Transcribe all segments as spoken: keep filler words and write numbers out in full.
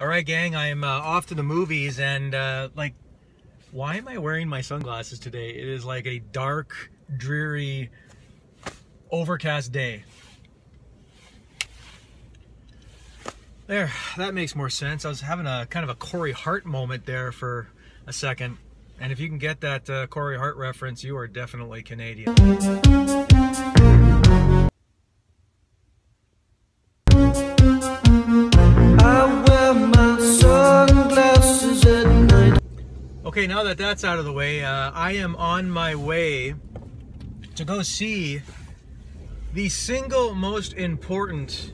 All right, gang, I am uh, off to the movies, and uh, like, why am I wearing my sunglasses today? It is like a dark, dreary, overcast day. There, that makes more sense. I was having a kind of a Corey Hart moment there for a second. And if you can get that uh, Corey Hart reference, you are definitely Canadian. Okay, now that that's out of the way, uh, I am on my way to go see the single most important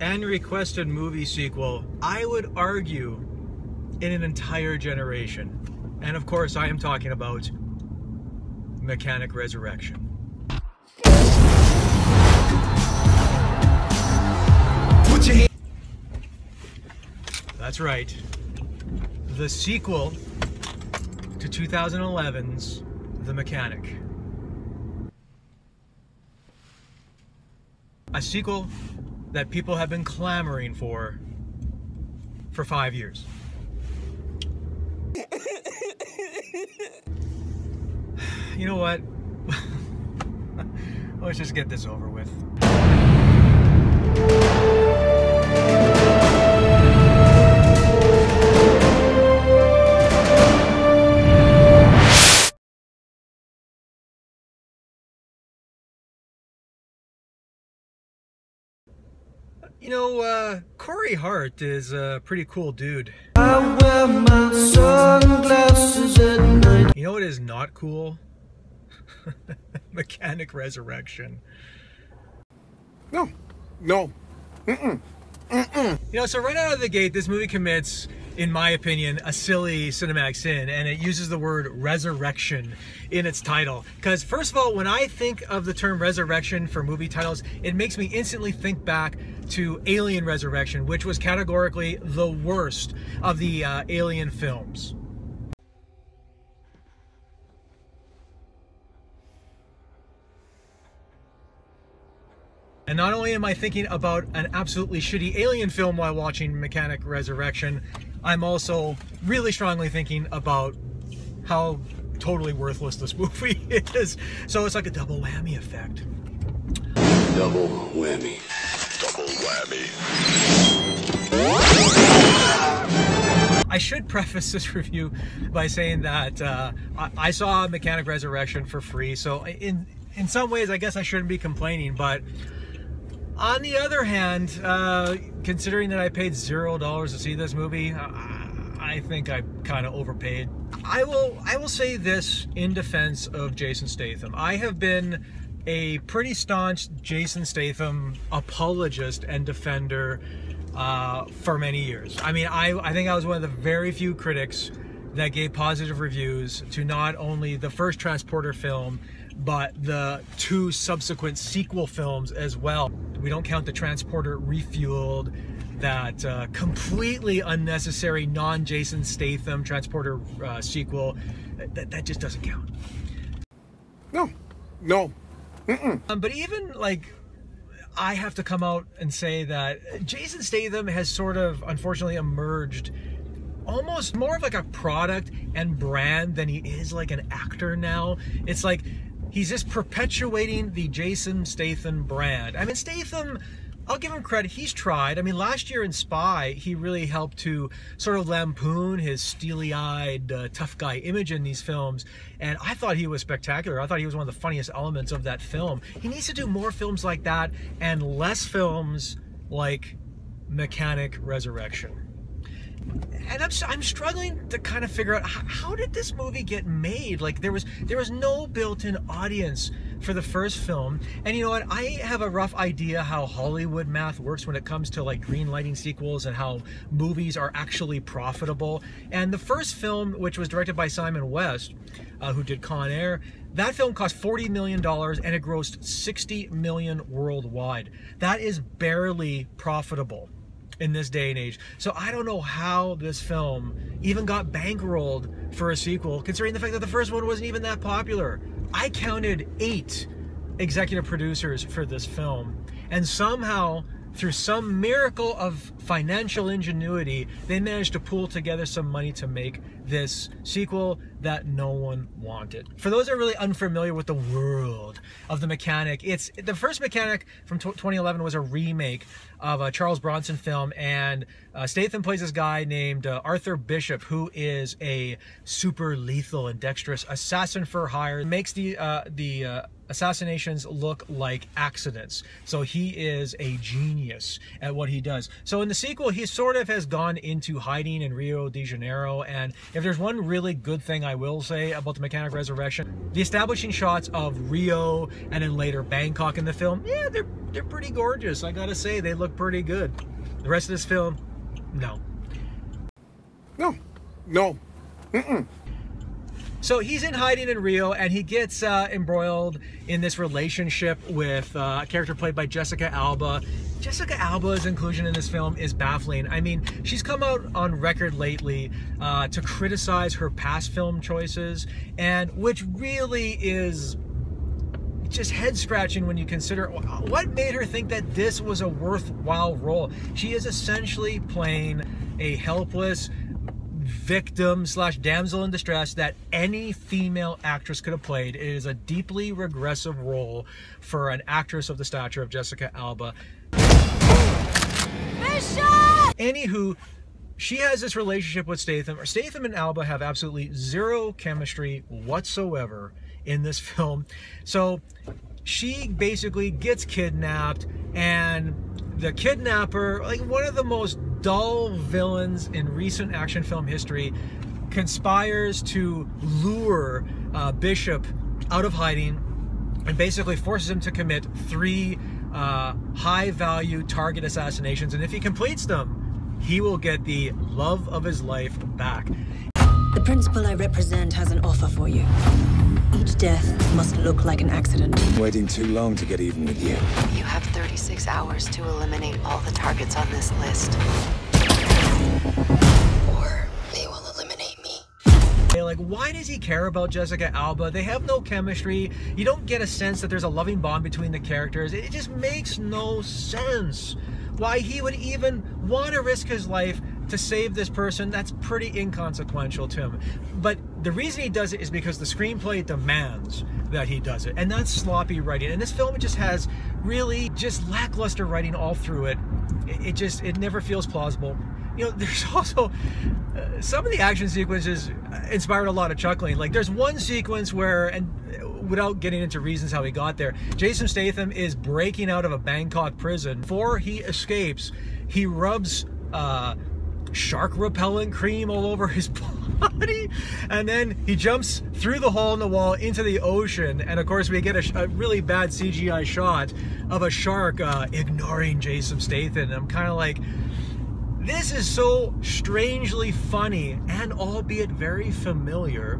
and requested movie sequel, I would argue, in an entire generation. And of course, I am talking about Mechanic Resurrection. Put your hand. That's right. The sequel to two thousand eleven's The Mechanic. A sequel that people have been clamoring for for five years. You know what? Let's just get this over with. You know, uh, Corey Hart is a pretty cool dude. I wear my sunglasses at night. You know what is not cool? Mechanic Resurrection. No. No. Mm-mm. Mm-mm. You know, so right out of the gate, this movie commits, in my opinion, a silly cinematic sin, and it uses the word resurrection in its title. Because first of all, when I think of the term resurrection for movie titles, it makes me instantly think back to Alien Resurrection, which was categorically the worst of the uh, Alien films. And not only am I thinking about an absolutely shitty Alien film while watching Mechanic Resurrection, I'm also really strongly thinking about how totally worthless this movie is. So it's like a double whammy effect. Double whammy. Double whammy. I should preface this review by saying that uh, I, I saw Mechanic Resurrection for free, so in, in some ways I guess I shouldn't be complaining, but on the other hand, uh, considering that I paid zero dollars to see this movie, uh, I think I kind of overpaid. I will, I will say this in defense of Jason Statham. I have been a pretty staunch Jason Statham apologist and defender uh, for many years. I mean, I, I think I was one of the very few critics that gave positive reviews to not only the first Transporter film, but the two subsequent sequel films as well. We don't count the Transporter Refueled, that uh, completely unnecessary non-Jason Statham Transporter uh, sequel. That, that just doesn't count. No, no. Mm-mm. Um, but even like, I have to come out and say that Jason Statham has sort of unfortunately emerged almost more of like a product and brand than he is like an actor now. It's like, he's just perpetuating the Jason Statham brand. I mean, Statham, I'll give him credit, he's tried. I mean, last year in Spy, he really helped to sort of lampoon his steely-eyed, uh, tough guy image in these films. And I thought he was spectacular. I thought he was one of the funniest elements of that film. He needs to do more films like that and less films like Mechanic Resurrection. And I'm, I'm struggling to kind of figure out how, how did this movie get made? Like there was there was no built-in audience for the first film. And you know what? I have a rough idea how Hollywood math works when it comes to like green lighting sequels and how movies are actually profitable. And the first film, which was directed by Simon West, uh, who did Con Air, that film cost forty million dollars and it grossed sixty million dollars worldwide. That is barely profitable in this day and age. So I don't know how this film even got bankrolled for a sequel, considering the fact that the first one wasn't even that popular. I counted eight executive producers for this film, and somehow through some miracle of financial ingenuity, they managed to pool together some money to make this sequel that no one wanted. For those that are really unfamiliar with the world of The Mechanic, it's the first Mechanic from twenty eleven was a remake of a Charles Bronson film, and uh, Statham plays this guy named uh, Arthur Bishop, who is a super lethal and dexterous assassin for hire. Makes the uh, the uh, assassinations look like accidents. So he is a genius at what he does. So in the sequel, he sort of has gone into hiding in Rio de Janeiro. And if there's one really good thing I will say about The Mechanic Resurrection, the establishing shots of Rio and then later Bangkok in the film, yeah, they're, they're pretty gorgeous. I gotta say, they look pretty good. The rest of this film, no. No, no, mm-mm. So he's in hiding in Rio, and he gets uh, embroiled in this relationship with uh, a character played by Jessica Alba. Jessica Alba's inclusion in this film is baffling. I mean, she's come out on record lately uh, to criticize her past film choices, and which really is just head-scratching when you consider what made her think that this was a worthwhile role. She is essentially playing a helpless victim slash damsel in distress that any female actress could have played. It is a deeply regressive role for an actress of the stature of Jessica Alba. Bishop! Anywho, she has this relationship with Statham. Statham and Alba have absolutely zero chemistry whatsoever in this film. So she basically gets kidnapped, and the kidnapper, like one of the most dull villains in recent action film history, conspires to lure uh, Bishop out of hiding and basically forces him to commit three uh, high-value target assassinations. And if he completes them, he will get the love of his life back. The principal I represent has an offer for you. Each death must look like an accident. Waiting too long to get even with you. You have thirty-six hours to eliminate all the targets on this list. Or they will eliminate me. They're like, why does he care about Jessica Alba? They have no chemistry. You don't get a sense that there's a loving bond between the characters. It just makes no sense why he would even want to risk his life to save this person that's pretty inconsequential to him. But the reason he does it is because the screenplay demands that he does it, and that's sloppy writing. And this film just has really just lackluster writing all through it. It just, it never feels plausible. You know, there's also uh, some of the action sequences inspired a lot of chuckling. Like there's one sequence where, and without getting into reasons how he got there, Jason Statham is breaking out of a Bangkok prison. Before he escapes, he rubs uh, shark repellent cream all over his body, and then he jumps through the hole in the wall into the ocean, and of course we get a, a really bad C G I shot of a shark uh, ignoring Jason Statham, and I'm kind of like, this is so strangely funny and albeit very familiar.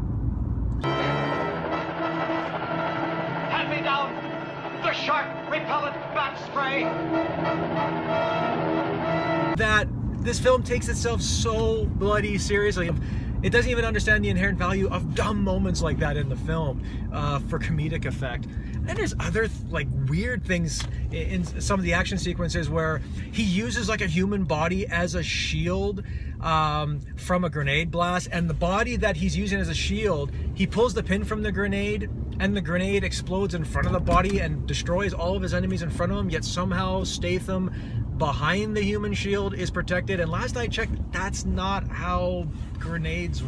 Hand me down the shark repellent bat spray! That this film takes itself so bloody seriously. It doesn't even understand the inherent value of dumb moments like that in the film uh, for comedic effect. And there's other like weird things in some of the action sequences where he uses like a human body as a shield um, from a grenade blast, and the body that he's using as a shield, he pulls the pin from the grenade, and the grenade explodes in front of the body and destroys all of his enemies in front of him, yet somehow Statham behind the human shield is protected. And last I checked, that's not how grenades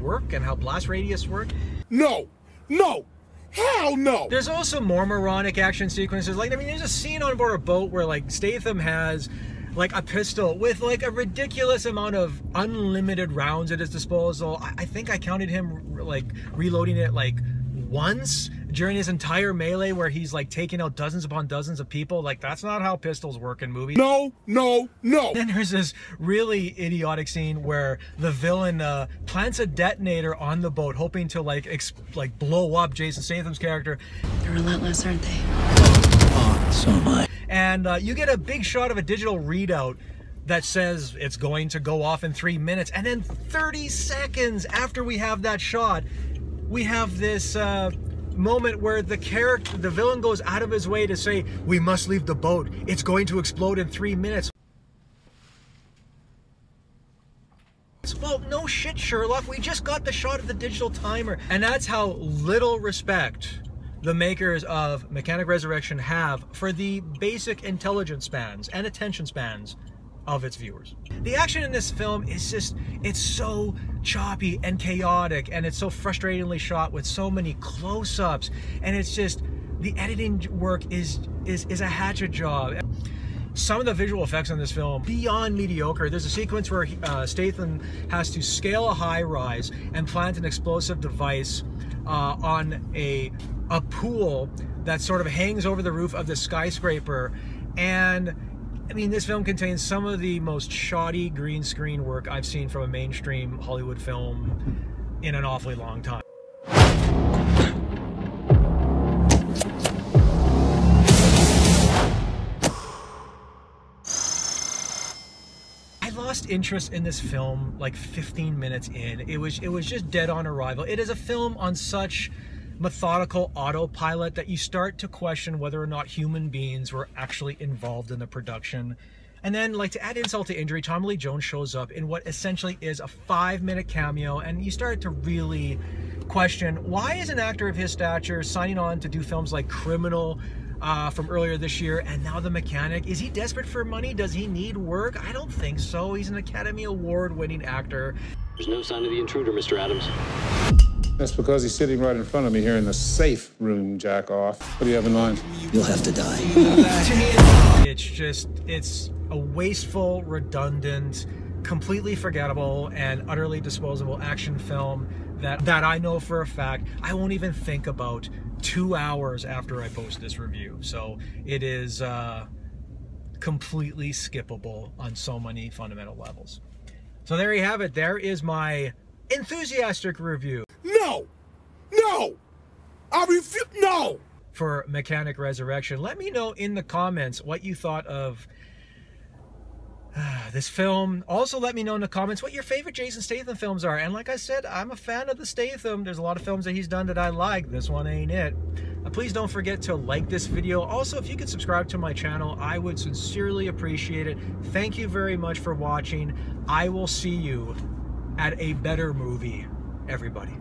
work and how blast radius work. No, no, hell no. There's also more moronic action sequences. Like, I mean, there's a scene on board a boat where like Statham has like a pistol with like a ridiculous amount of unlimited rounds at his disposal. I, I think I counted him like reloading it like once during his entire melee, where he's like taking out dozens upon dozens of people. Like, that's not how pistols work in movies. No, no, no. Then there's this really idiotic scene where the villain uh, plants a detonator on the boat, hoping to like exp like blow up Jason Statham's character. They're relentless, aren't they? Oh, so am I. And uh, you get a big shot of a digital readout that says it's going to go off in three minutes. And then thirty seconds after we have that shot, we have this uh, moment where the character, the villain goes out of his way to say, we must leave the boat. It's going to explode in three minutes. Well, no shit, Sherlock. We just got the shot of the digital timer. And that's how little respect the makers of Mechanic Resurrection have for the basic intelligence spans and attention spans of its viewers. The action in this film is just, it's so choppy and chaotic, and it's so frustratingly shot with so many close-ups, and it's just, the editing work is, is, is a hatchet job. Some of the visual effects on this film, beyond mediocre. There's a sequence where uh, Statham has to scale a high-rise and plant an explosive device uh, on a, a pool that sort of hangs over the roof of the skyscraper. And I mean, this film contains some of the most shoddy green screen work I've seen from a mainstream Hollywood film in an awfully long time. I lost interest in this film like fifteen minutes in. It was, it was just dead on arrival. It is a film on such methodical autopilot that you start to question whether or not human beings were actually involved in the production. And then, like, to add insult to injury, Tommy Lee Jones shows up in what essentially is a five-minute cameo, and you start to really question, why is an actor of his stature signing on to do films like Criminal uh, from earlier this year and now The Mechanic? Is he desperate for money? Does he need work? I don't think so. He's an Academy Award-winning actor. There's no sign of the intruder, Mister Adams. That's because he's sitting right in front of me here in the safe room, jack off. What do you have in mind? You'll have to die. It's just, it's a wasteful, redundant, completely forgettable, and utterly disposable action film that, that I know for a fact I won't even think about two hours after I post this review. So it is uh, completely skippable on so many fundamental levels. So there you have it. There is my enthusiastic review. No! No! I refuse! No! For Mechanic Resurrection. Let me know in the comments what you thought of uh, this film. Also, let me know in the comments what your favorite Jason Statham films are. And like I said, I'm a fan of the Statham. There's a lot of films that he's done that I like. This one ain't it. Uh, please don't forget to like this video. Also, if you could subscribe to my channel, I would sincerely appreciate it. Thank you very much for watching. I will see you at a better movie, everybody.